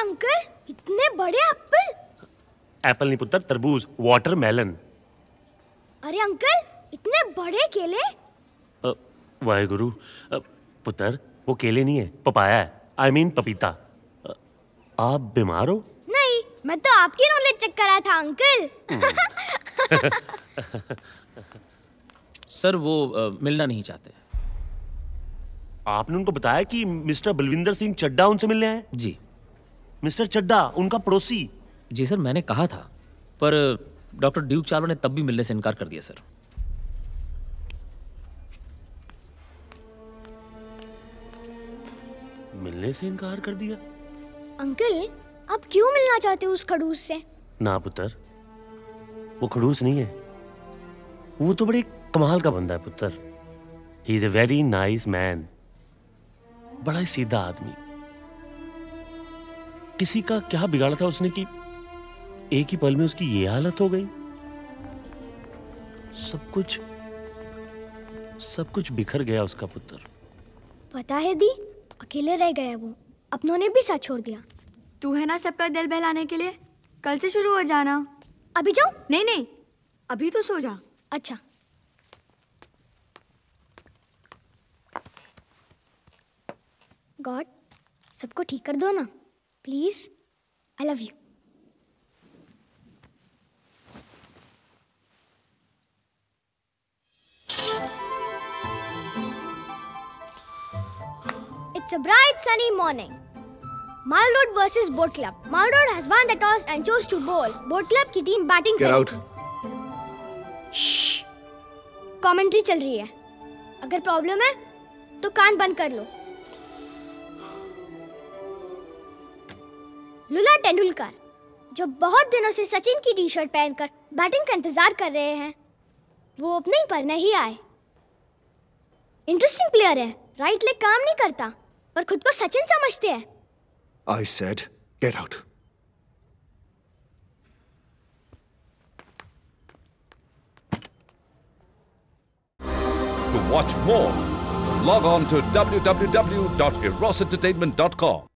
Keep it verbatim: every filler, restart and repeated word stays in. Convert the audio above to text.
Uncle, इतने बड़े Apple? Apple नहीं पुत्र, तरबूज, वाटरमेलन। अरे अंकल, इतने बड़े केले? वाहेगुरु पुत्र, वो केले नहीं है, पपाया है, आई मीन पपीता। आप बीमार हो? नहीं, मैं तो आपकी नॉलेज चेक करा था अंकल। सर वो आ, मिलना नहीं चाहते। आपने उनको बताया कि मिस्टर बलविंदर सिंह चड्डा उनसे मिलने आए? जी। मिस्टर चड्डा उनका पड़ोसी? जी सर, मैंने कहा था, पर डॉक्टर ड्यूक चावला ने तब भी मिलने से इनकार कर दिया सर। मिलने से इनकार कर दिया? अंकल, आप क्यों मिलना चाहते हो उस खड़ूस से? ना पुत्र, वो खड़ूस नहीं है, वो तो बड़े कमाल का बंदा है पुत्र। He is a very nice man, बड़ा ही सीधा आदमी। किसी का क्या बिगाड़ा था उसने कि एक ही पल में उसकी ये हालत हो गई? सब कुछ सब कुछ बिखर गया उसका पुत्र। पता है दी, अकेले रह गया वो, अपनों ने भी साथ छोड़ दिया। तू है ना सबका दिल बहलाने के लिए, कल से शुरू हो जाना। अभी जाऊं? नहीं नहीं, अभी तो सो जा। अच्छा। गॉड, सबको ठीक कर दो ना please, I love you. It's a bright sunny morning. Marlowe versus Boat Club. Marlowe has won the toss and chose to bowl. Boat Club की टीम बैटिंग कर रही है। श्श्श, कमेंट्री चल रही है। अगर प्रॉब्लम है तो कान बंद कर लो। लुला तेंदुलकर, जो बहुत दिनों से सचिन की टी शर्ट पहनकर बैटिंग का इंतजार कर रहे हैं, वो ओपनिंग पर नहीं आए। इंटरेस्टिंग प्लेयर है, राइट लेग काम नहीं करता, पर खुद को सचिन समझते हैं। I said, get out. To watch more, log on to w w w dot eros entertainment dot com.